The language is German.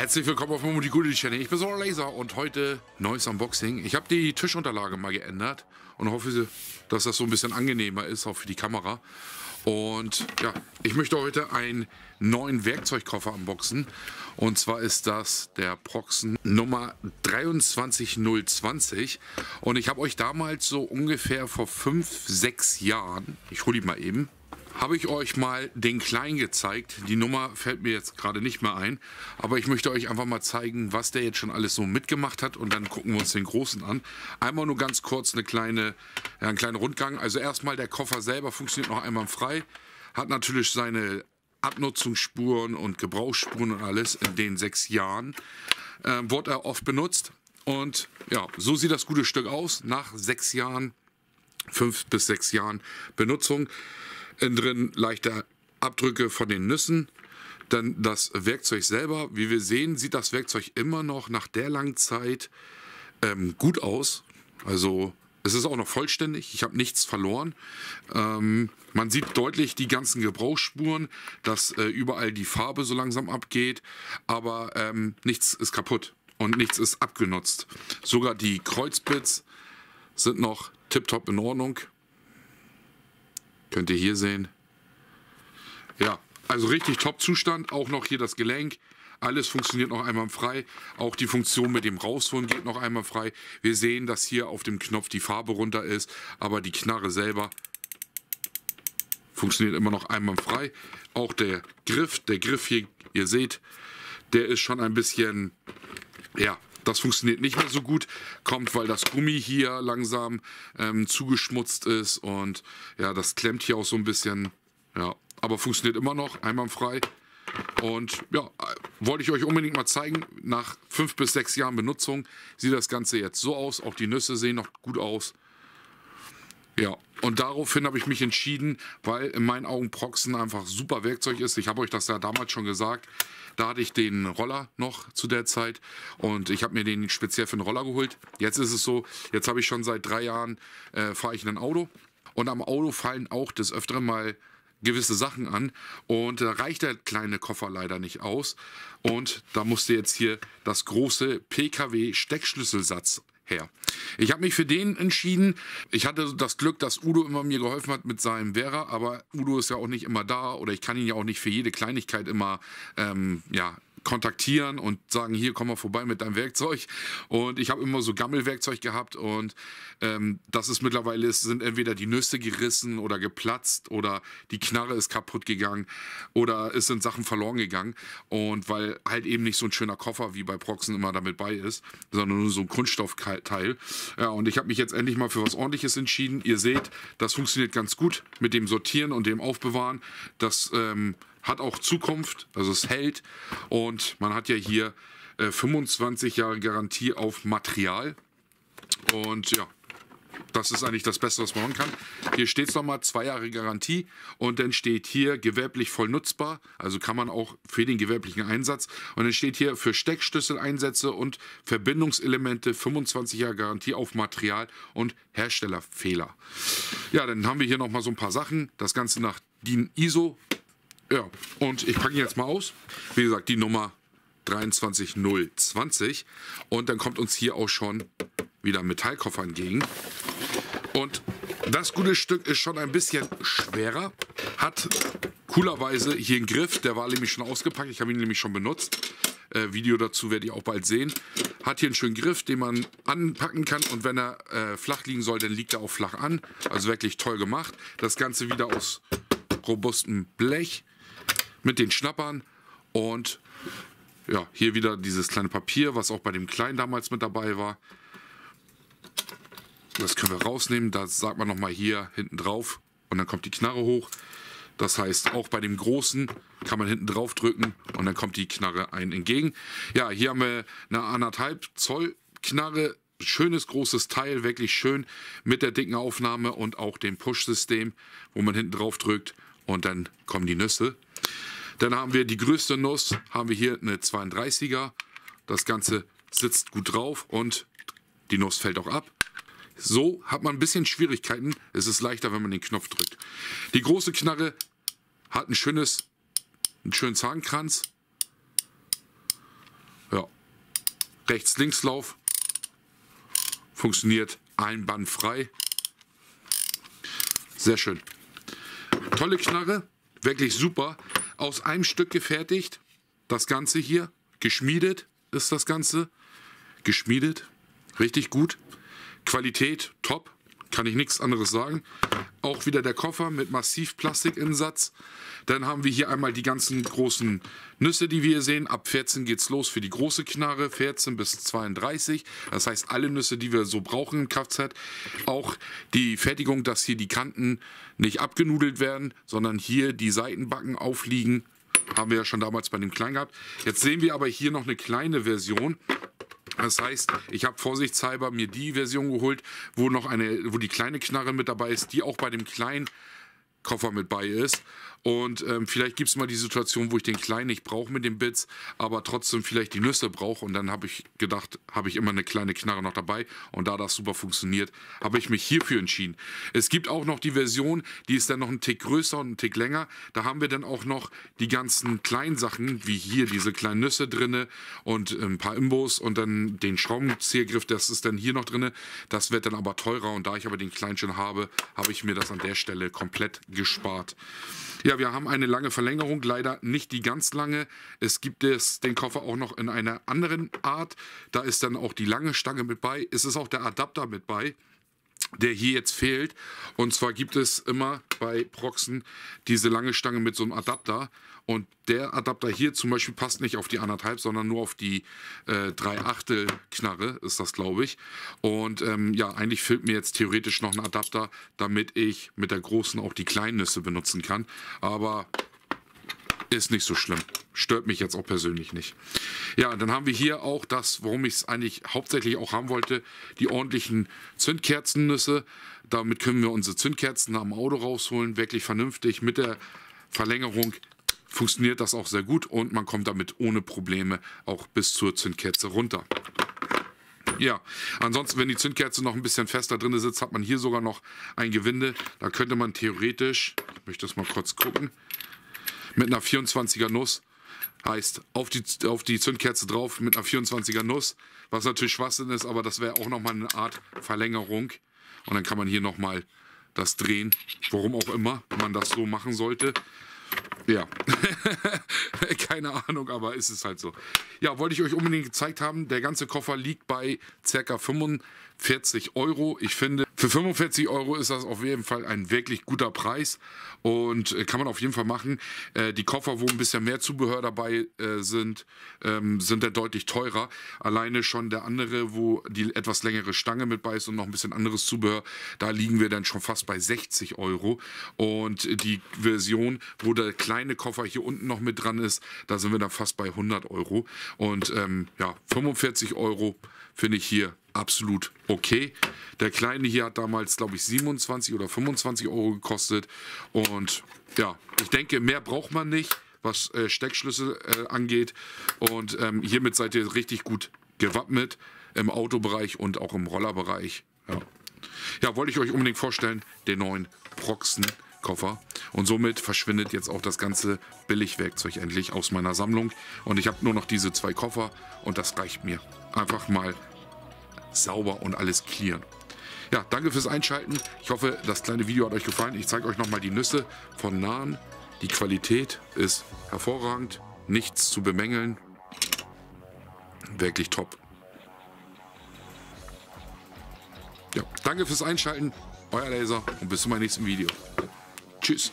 Herzlich willkommen auf dem Multikulti-Channel. Ich bin Solar Laser und heute neues Unboxing. Ich habe die Tischunterlage mal geändert und hoffe, dass das so ein bisschen angenehmer ist, auch für die Kamera. Und ja, ich möchte heute einen neuen Werkzeugkoffer unboxen. Und zwar ist das der Proxxon Nummer 23020. Und ich habe euch damals so ungefähr vor 5-6 Jahren, ich hole die mal eben, habe ich euch mal den kleinen gezeigt. Die Nummer fällt mir jetzt gerade nicht mehr ein, aber ich möchte euch einfach mal zeigen, was der jetzt schon alles so mitgemacht hat und dann gucken wir uns den großen an. Einmal nur ganz kurz einen kleinen Rundgang. Also erstmal der Koffer selber funktioniert noch einwandfrei, hat natürlich seine Abnutzungsspuren und Gebrauchsspuren und alles in den 6 Jahren. Wurde er oft benutzt und ja, so sieht das gute Stück aus nach 6 Jahren, 5 bis 6 Jahren Benutzung. Innen drin leichte Abdrücke von den Nüssen. Dann das Werkzeug selber. Wie wir sehen, sieht das Werkzeug immer noch nach der langen Zeit gut aus. Also es ist auch noch vollständig. Ich habe nichts verloren. Man sieht deutlich die ganzen Gebrauchsspuren, dass überall die Farbe so langsam abgeht. Aber nichts ist kaputt und nichts ist abgenutzt. Sogar die Kreuzbits sind noch tiptop in Ordnung. Könnt ihr hier sehen. Ja, also richtig top Zustand. Auch noch hier das Gelenk. Alles funktioniert noch einwandfrei. Auch die Funktion mit dem Rausholen geht noch einwandfrei. Wir sehen, dass hier auf dem Knopf die Farbe runter ist. Aber die Knarre selber funktioniert immer noch einwandfrei. Auch der Griff hier, ihr seht, der ist schon ein bisschen, ja, das funktioniert nicht mehr so gut, kommt, weil das Gummi hier langsam zugeschmutzt ist und ja, das klemmt hier auch so ein bisschen, ja, aber funktioniert immer noch einwandfrei und ja, wollte ich euch unbedingt mal zeigen, nach 5 bis 6 Jahren Benutzung sieht das Ganze jetzt so aus, auch die Nüsse sehen noch gut aus. Ja, und daraufhin habe ich mich entschieden, weil in meinen Augen Proxxon einfach super Werkzeug ist. Ich habe euch das ja damals schon gesagt. Da hatte ich den Roller noch zu der Zeit und ich habe mir den speziell für den Roller geholt. Jetzt ist es so, jetzt habe ich schon seit 3 Jahren fahre ich ein Auto und am Auto fallen auch des Öfteren mal gewisse Sachen an und da reicht der kleine Koffer leider nicht aus. Und da musste jetzt hier das große PKW-Steckschlüsselsatz her. Ich habe mich für den entschieden. Ich hatte das Glück, dass Udo immer mir geholfen hat mit seinem Vera, aber Udo ist ja auch nicht immer da oder ich kann ihn ja auch nicht für jede Kleinigkeit immer ja, kontaktieren und sagen, hier, komm mal vorbei mit deinem Werkzeug. Und ich habe immer so Gammelwerkzeug gehabt und das ist mittlerweile, sind entweder die Nüsse gerissen oder geplatzt oder die Knarre ist kaputt gegangen oder es sind Sachen verloren gegangen. Und weil halt eben nicht so ein schöner Koffer wie bei Proxxon immer damit bei ist, sondern nur so ein Kunststoffteil. Ja, und ich habe mich jetzt endlich mal für was Ordentliches entschieden. Ihr seht, das funktioniert ganz gut mit dem Sortieren und dem Aufbewahren. Das hat auch Zukunft, also es hält und man hat ja hier 25 Jahre Garantie auf Material und ja, das ist eigentlich das Beste, was man machen kann. Hier steht es nochmal, 2 Jahre Garantie und dann steht hier gewerblich voll nutzbar, also kann man auch für den gewerblichen Einsatz und dann steht hier für Steckschlüsseleinsätze und Verbindungselemente 25 Jahre Garantie auf Material und Herstellerfehler. Ja, dann haben wir hier nochmal so ein paar Sachen, das Ganze nach DIN iso. Ja, und ich packe ihn jetzt mal aus. Wie gesagt, die Nummer 23020. Und dann kommt uns hier auch schon wieder ein Metallkoffer entgegen. Und das gute Stück ist schon ein bisschen schwerer. Hat coolerweise hier einen Griff. Der war nämlich schon ausgepackt. Ich habe ihn nämlich schon benutzt. Video dazu werdet ihr auch bald sehen. Hat hier einen schönen Griff, den man anpacken kann. Und wenn er flach liegen soll, dann liegt er auch flach an. Also wirklich toll gemacht. Das Ganze wieder aus robustem Blech. Mit den Schnappern und ja, hier wieder dieses kleine Papier, was auch bei dem Kleinen damals mit dabei war. Das können wir rausnehmen, da sagt man nochmal hier hinten drauf und dann kommt die Knarre hoch. Das heißt, auch bei dem Großen kann man hinten drauf drücken und dann kommt die Knarre einem entgegen. Ja, hier haben wir eine 1,5 Zoll Knarre. Schönes großes Teil, wirklich schön mit der dicken Aufnahme und auch dem Push-System, wo man hinten drauf drückt und dann kommen die Nüsse. Dann haben wir die größte Nuss, haben wir hier eine 32er. Das Ganze sitzt gut drauf und die Nuss fällt auch ab. So hat man ein bisschen Schwierigkeiten. Es ist leichter, wenn man den Knopf drückt. Die große Knarre hat einen schönen Zahnkranz. Rechts-Links-Lauf. Funktioniert einbandfrei. Sehr schön. Tolle Knarre, wirklich super. Aus einem Stück gefertigt. Das Ganze hier, geschmiedet ist das Ganze. Geschmiedet, richtig gut. Qualität, top. Kann ich nichts anderes sagen. Auch wieder der Koffer mit massiv Plastikinsatz. Dann haben wir hier einmal die ganzen großen Nüsse, die wir hier sehen. Ab 14 geht es los für die große Knarre, 14 bis 32. Das heißt, alle Nüsse, die wir so brauchen im Kfz. Auch die Fertigung, dass hier die Kanten nicht abgenudelt werden, sondern hier die Seitenbacken aufliegen. Haben wir ja schon damals bei dem Kleinen gehabt. Jetzt sehen wir aber hier noch eine kleine Version. Das heißt, ich habe vorsichtshalber mir die Version geholt, wo die kleine Knarre mit dabei ist, die auch bei dem kleinen Koffer mit bei ist. Und vielleicht gibt es mal die Situation, wo ich den kleinen nicht brauche mit den Bits, aber trotzdem vielleicht die Nüsse brauche. Und dann habe ich gedacht, habe ich immer eine kleine Knarre noch dabei. Und da das super funktioniert, habe ich mich hierfür entschieden. Es gibt auch noch die Version, die ist dann noch einen Tick größer und einen Tick länger. Da haben wir dann auch noch die ganzen kleinen Sachen, wie hier diese kleinen Nüsse drin und ein paar Imbos und dann den Schraubenziehergriff, das ist dann hier noch drin. Das wird dann aber teurer. Und da ich aber den kleinen schon habe, habe ich mir das an der Stelle komplett gespart. Ja, wir haben eine lange Verlängerung, leider nicht die ganz lange. Es gibt den Koffer auch noch in einer anderen Art. Da ist dann auch die lange Stange mit bei. Es ist auch der Adapter mit bei, der hier jetzt fehlt. Und zwar gibt es immer bei Proxxon diese lange Stange mit so einem Adapter. Und der Adapter hier zum Beispiel passt nicht auf die 1,5, sondern nur auf die 3/8 Knarre ist das, glaube ich. Und ja, eigentlich fehlt mir jetzt theoretisch noch ein Adapter, damit ich mit der großen auch die kleinen Nüsse benutzen kann. Aber ist nicht so schlimm. Stört mich jetzt auch persönlich nicht. Ja, dann haben wir hier auch das, warum ich es eigentlich hauptsächlich auch haben wollte, die ordentlichen Zündkerzennüsse. Damit können wir unsere Zündkerzen am Auto rausholen. Wirklich vernünftig mit der Verlängerung. Funktioniert das auch sehr gut und man kommt damit ohne Probleme auch bis zur Zündkerze runter. Ja, ansonsten, wenn die Zündkerze noch ein bisschen fester drin sitzt, hat man hier sogar noch ein Gewinde. Da könnte man theoretisch, ich möchte das mal kurz gucken, mit einer 24er Nuss, heißt auf die Zündkerze drauf mit einer 24er Nuss, was natürlich Schwachsinn ist, aber das wäre auch nochmal eine Art Verlängerung. Und dann kann man hier nochmal das drehen, warum auch immer man das so machen sollte. Ja, keine Ahnung, aber ist es halt so. Ja, wollte ich euch unbedingt gezeigt haben, der ganze Koffer liegt bei ca. 45 Euro. Ich finde, für 45 Euro ist das auf jeden Fall ein wirklich guter Preis und kann man auf jeden Fall machen. Die Koffer, wo ein bisschen mehr Zubehör dabei sind, sind da deutlich teurer. Alleine schon der andere, wo die etwas längere Stange mit bei ist und noch ein bisschen anderes Zubehör, da liegen wir dann schon fast bei 60 Euro. Und die Version, wo der kleine Koffer hier unten noch mit dran ist, da sind wir dann fast bei 100 Euro. Und ja, 45 Euro finde ich hier absolut okay. Der kleine hier hat damals, glaube ich, 27 oder 25 Euro gekostet. Und ja, ich denke, mehr braucht man nicht, was Steckschlüssel angeht. Und hiermit seid ihr richtig gut gewappnet im Autobereich und auch im Rollerbereich. Ja, wollte ich euch unbedingt vorstellen, den neuen Proxxon-Koffer. Und somit verschwindet jetzt auch das ganze Billigwerkzeug endlich aus meiner Sammlung. Und ich habe nur noch diese zwei Koffer und das reicht mir. Einfach mal sauber und alles clearen. Ja, danke fürs Einschalten. Ich hoffe, das kleine Video hat euch gefallen. Ich zeige euch nochmal die Nüsse von Nahen. Die Qualität ist hervorragend. Nichts zu bemängeln. Wirklich top. Ja, danke fürs Einschalten. Euer Laser und bis zum nächsten Video. Tschüss.